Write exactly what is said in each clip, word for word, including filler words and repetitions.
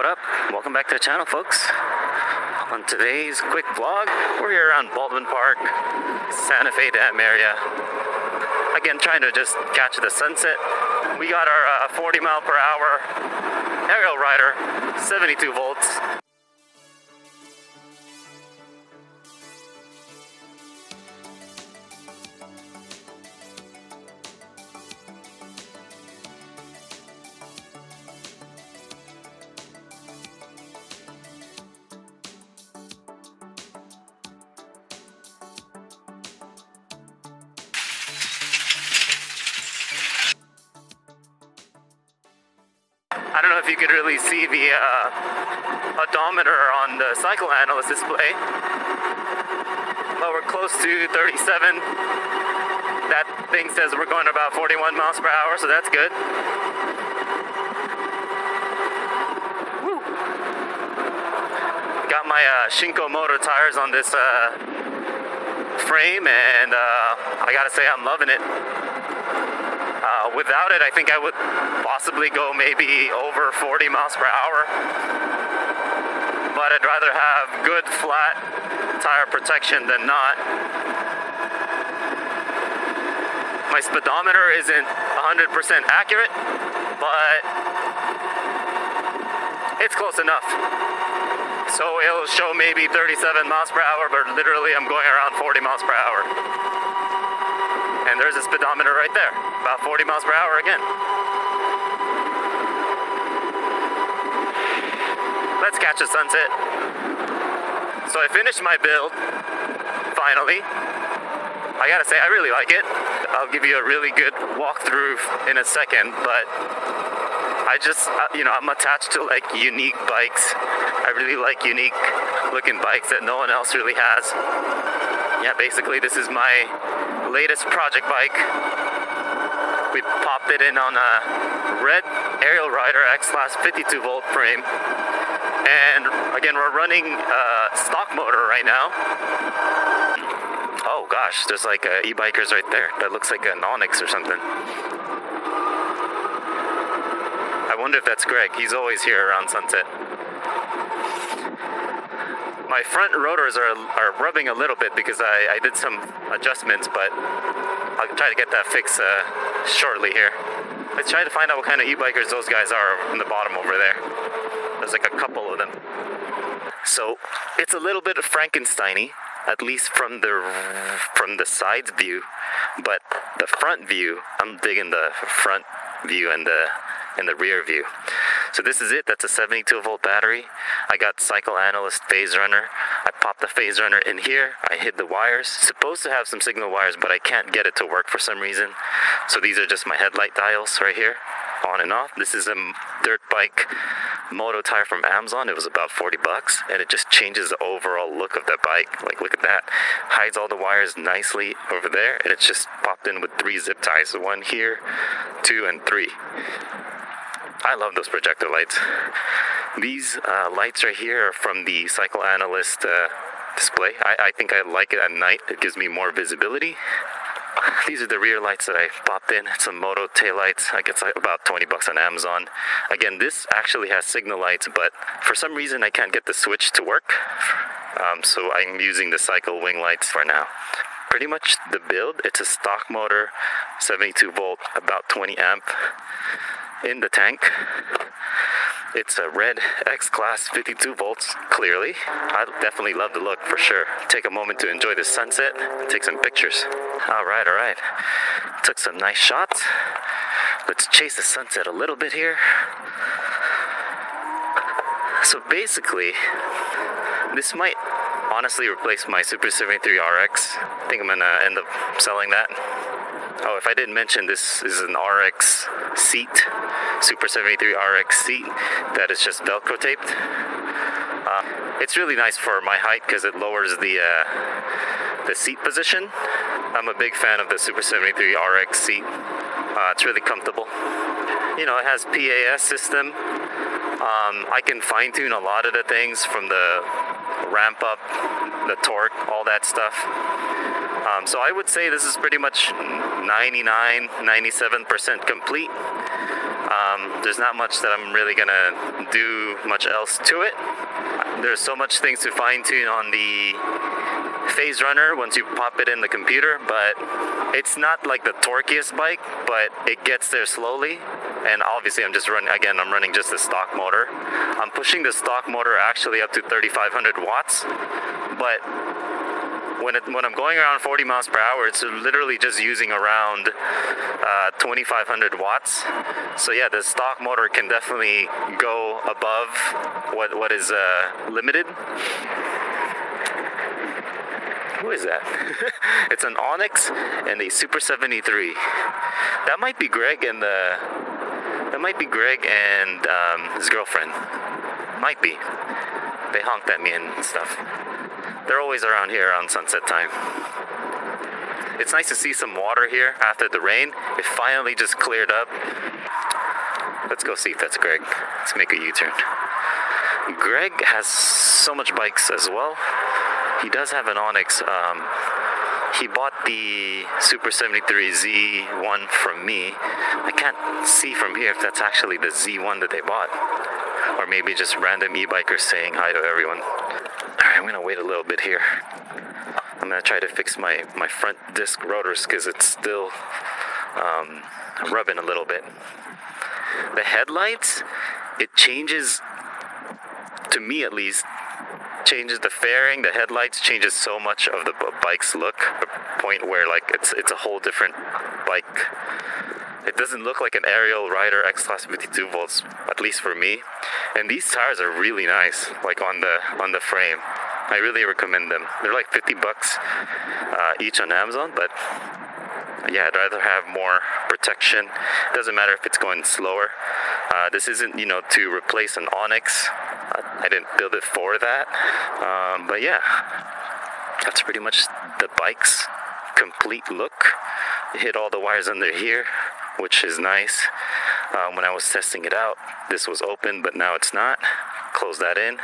What up? Welcome back to the channel, folks. On today's quick vlog, we're here around Baldwin Park, Santa Fe Dam area. Again, trying to just catch the sunset. We got our uh, forty mile per hour Ariel Rider, seventy-two volts. I don't know if you could really see the uh, odometer on the Cycle Analyst display, but we're close to thirty-seven. That thing says we're going about forty-one miles per hour, so that's good. Woo. Got my uh, Shinko Moto tires on this uh, frame, and uh, I gotta say I'm loving it. Uh, without it, I think I would possibly go maybe over forty miles per hour, but I'd rather have good flat tire protection than not. My speedometer isn't one hundred percent accurate, but it's close enough. So it'll show maybe thirty-seven miles per hour, but literally I'm going around forty miles per hour. And there's a speedometer right there, about forty miles per hour again. Let's catch a sunset. So I finished my build, finally. I gotta say, I really like it. I'll give you a really good walkthrough in a second, but I just, you know, I'm attached to like unique bikes. I really like unique looking bikes that no one else really has. Yeah, basically this is my latest project bike. We popped it in on a red Ariel Rider X-Class fifty-two volt frame. And again, we're running uh, stock motor right now. Oh gosh, there's like uh, e-bikers right there. That looks like an Onyx or something. I wonder if that's Greg. He's always here around sunset. My front rotors are, are rubbing a little bit because I, I did some adjustments, but I'll try to get that fixed uh, shortly here. Let's try to find out what kind of e-bikers those guys are in the bottom over there. There's like a couple of them. So it's a little bit of Frankenstein-y, at least from the from the sides view, but the front view, I'm digging the front view and the and the rear view. So this is it. That's a seventy-two volt battery. I got Cycle Analyst Phaserunner. I popped the Phaserunner in here. I hid the wires. Supposed to have some signal wires, but I can't get it to work for some reason. So these are just my headlight dials right here, on and off. This is a dirt bike moto tire from Amazon. It was about forty bucks, and it just changes the overall look of the bike. Like, look at that. Hides all the wires nicely over there, and it's just popped in with three zip ties. One here, two, and three. I love those projector lights. These uh, lights right here are from the Cycle Analyst uh, display. I, I think I like it at night. It gives me more visibility. These are the rear lights that I popped in. Some moto tail lights. I guess about twenty bucks on Amazon. Again, this actually has signal lights, but for some reason I can't get the switch to work. Um, so I'm using the Cycle wing lights for now. Pretty much the build. It's a stock motor, seventy-two volt, about twenty amp in the tank. It's a red X-Class fifty-two volts, clearly. I definitely love the look, for sure. Take a moment to enjoy the sunset and take some pictures. All right, all right. Took some nice shots. Let's chase the sunset a little bit here. So basically, this might honestly replace my Super seventy-three R X. I think I'm gonna end up selling that. Oh, if I didn't mention, this is an R X seat, Super seventy-three R X seat that is just Velcro taped. Uh, it's really nice for my height because it lowers the uh, the seat position. I'm a big fan of the Super seventy-three R X seat. Uh, it's really comfortable. You know, it has P A S system. Um, I can fine tune a lot of the things from the ramp up, the torque, all that stuff. Um, so I would say this is pretty much ninety-nine, ninety-seven percent complete. Um, Um, there's not much that I'm really gonna do much else to it. There's so much things to fine tune on the Phaserunner once you pop it in the computer, but it's not like the torquiest bike, but it gets there slowly. And obviously I'm just running, again, I'm running just the stock motor. I'm pushing the stock motor actually up to thirty-five hundred watts, but when, it, when I'm going around forty miles per hour, it's literally just using around uh, twenty-five hundred watts. So yeah, the stock motor can definitely go above what, what is uh, limited. Who is that? It's an Onyx and a Super seventy-three. That might be Greg and the... That might be Greg and um, his girlfriend. Might be. They honked at me and stuff. They're always around here around sunset time. It's nice to see some water here after the rain. It finally just cleared up. Let's go see if that's Greg. Let's make a U-turn. Greg has so much bikes as well. He does have an Onyx. Um, he bought the Super seventy-three Z one from me. I can't see from here if that's actually the Z one that they bought. Or maybe just random e-bikers saying hi to everyone. Alright, I'm gonna wait a little bit here. I'm gonna try to fix my, my front disc rotors because it's still um, rubbing a little bit. The headlights, it changes, to me at least, changes the fairing, the headlights, changes so much of the bike's look, a point where like it's it's a whole different bike. It doesn't look like an Ariel Rider X-Class fifty-two volts, at least for me. And these tires are really nice, like on the on the frame. I really recommend them. They're like fifty bucks uh, each on Amazon, but yeah, I'd rather have more protection. It doesn't matter if it's going slower. Uh, this isn't, you know, to replace an Onyx. I didn't build it for that, um, but yeah, that's pretty much the bike's complete look. It hit all the wires under here, which is nice. Um, when I was testing it out, this was open, but now it's not. Close that in.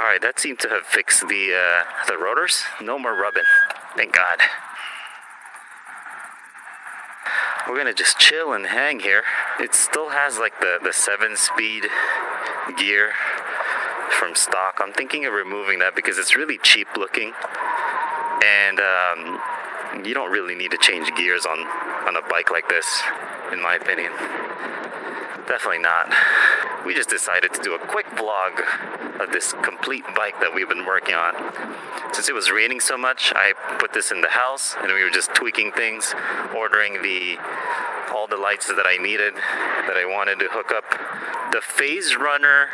All right, that seemed to have fixed the uh, the rotors. No more rubbing, thank God. We're gonna just chill and hang here. It still has like the the seven speed gear from stock. I'm thinking of removing that because it's really cheap looking, and um, you don't really need to change gears on on a bike like this, in my opinion. Definitely not. We just decided to do a quick vlog of this complete bike that we've been working on. Since it was raining so much, I put this in the house and we were just tweaking things, ordering the all the lights that I needed, that I wanted to hook up. The Phaserunner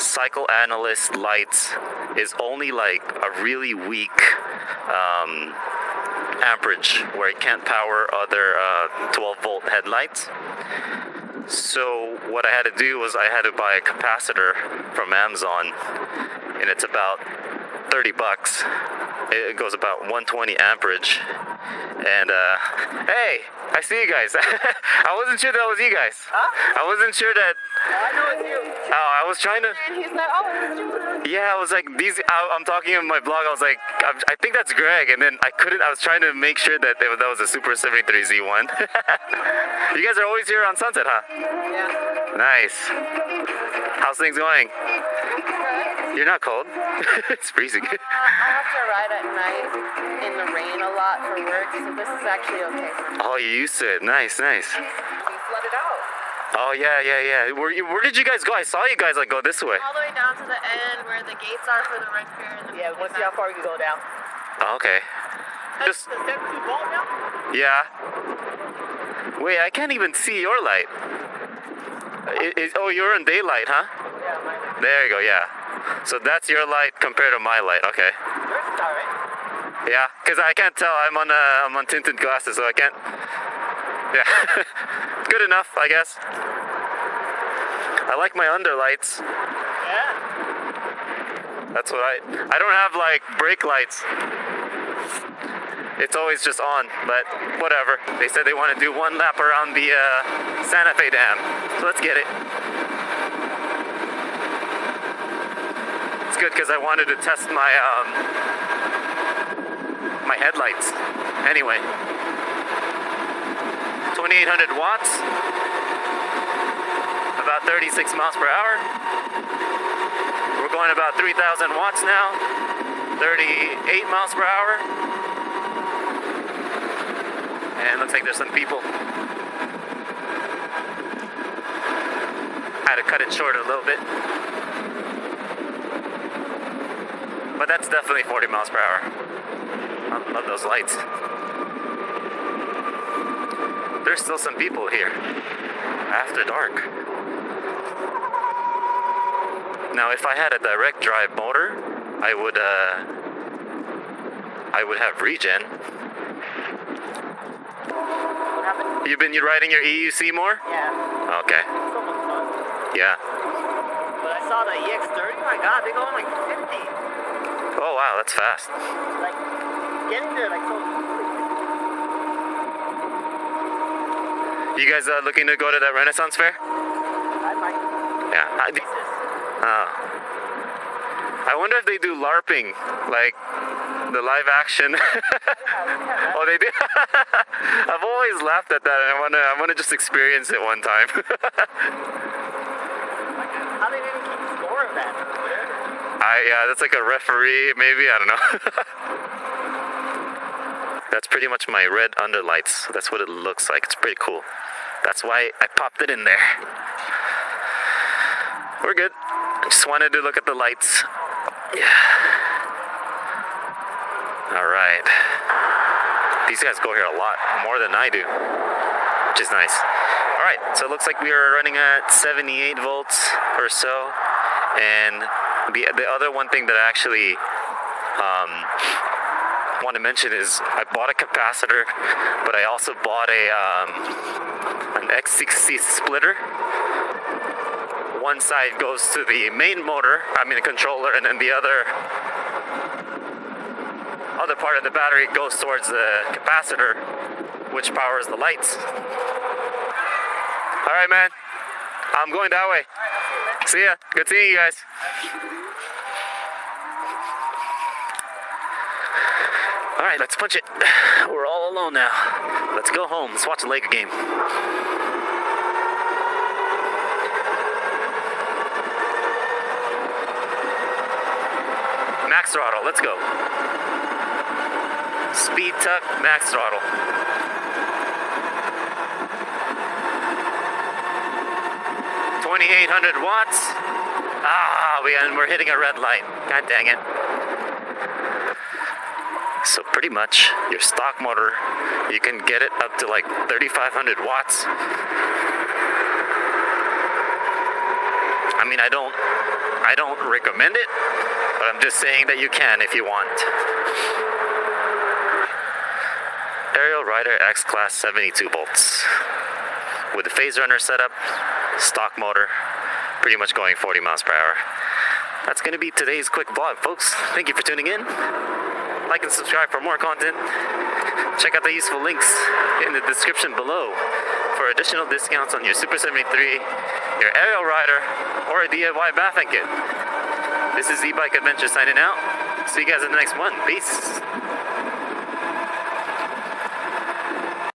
Cycle Analyst lights is only like a really weak um, amperage where it can't power other uh, twelve volt headlights. So what I had to do was I had to buy a capacitor from Amazon, and it's about thirty bucks. It goes about one twenty amperage. And uh, hey, I see you guys. I wasn't sure that was you guys. Huh? I wasn't sure that. No, I know it's you. Oh, I was trying to. And he's like, oh, it's you. Yeah, I was like, these. I, I'm talking in my blog. I was like, I'm, I think that's Greg. And then I couldn't. I was trying to make sure that it was, that was a Super seventy-three Z one. You guys are always here on Sunset, huh? Yeah. Nice. How's things going? You're not cold? It's freezing. Uh, I have to ride at night in the rain a lot for work, so this is actually okay. Oh, you used to it. Nice, nice. We flooded out. Oh, yeah, yeah, yeah. Where, you, where did you guys go? I saw you guys like go this way. All the way down to the end where the gates are for the rec fair. And the yeah, we'll see how far we can go down. Oh, okay. Just the seventy-two volt now? Yeah. Wait, I can't even see your light. It, it, oh, you're in daylight, huh? Yeah, mine is. There you go, yeah. So that's your light compared to my light, okay. Yours is alright. Yeah, because I can't tell. I'm on uh, I'm on tinted glasses, so I can't. Yeah, good enough, I guess. I like my underlights. Yeah. That's what I. I don't have like brake lights. It's always just on, but whatever. They said they want to do one lap around the uh, Santa Fe Dam, so let's get it. Because I wanted to test my um, my headlights. Anyway, twenty-eight hundred watts, thirty-six miles per hour. We're going about three thousand watts now, thirty-eight miles per hour. And looks like there's some people. Had to cut it short a little bit. But that's definitely forty miles per hour. I love those lights. There's still some people here after dark. Now, if I had a direct drive motor, I would uh, I would have regen. What happened? You've been you riding your E U C more? Yeah. Okay. It's almost fun. Yeah. But I saw the E X thirty. Oh my God, they're going like fifty. Oh wow, that's fast. Like get in there, like so. You guys uh, looking to go to that Renaissance fair? I might. Yeah. I, uh, I wonder if they do LARPing, like the live action. Oh, they do. I've always laughed at that, and I wanna, I wanna just experience it one time. How they even keep score of that? I yeah, uh, that's like a referee, maybe. I don't know. That's pretty much my red underlights. That's what it looks like. It's pretty cool. That's why I popped it in there. We're good. I just wanted to look at the lights. Yeah. All right. These guys go here a lot, more than I do, which is nice. All right, so it looks like we are running at seventy-eight volts or so. And the, the other one thing that I actually, um, want to mention is I bought a capacitor, but I also bought a um, an X sixty splitter. One side goes to the main motor, I mean the controller, and then the other other part of the battery goes towards the capacitor, which powers the lights. All right, man. I'm going that way. Right, see, you, see ya. Good seeing you guys. All right, let's punch it. We're all alone now. Let's go home. Let's watch the Laker game. Max throttle. Let's go. Speed tuck. Max throttle. twenty-eight hundred watts. Ah, we we're hitting a red light. God dang it. So pretty much your stock motor, you can get it up to like thirty-five hundred watts. I mean, I don't, I don't recommend it, but I'm just saying that you can if you want. Ariel Rider X-Class seventy-two volts with the Phaserunner setup, stock motor, pretty much going forty miles per hour. That's going to be today's quick vlog, folks. Thank you for tuning in. Like and subscribe for more content. Check out the useful links in the description below for additional discounts on your Super seventy-three, your Ariel Rider, or a D I Y Bafang kit. This is eBike Adventure signing out. See you guys in the next one. Peace.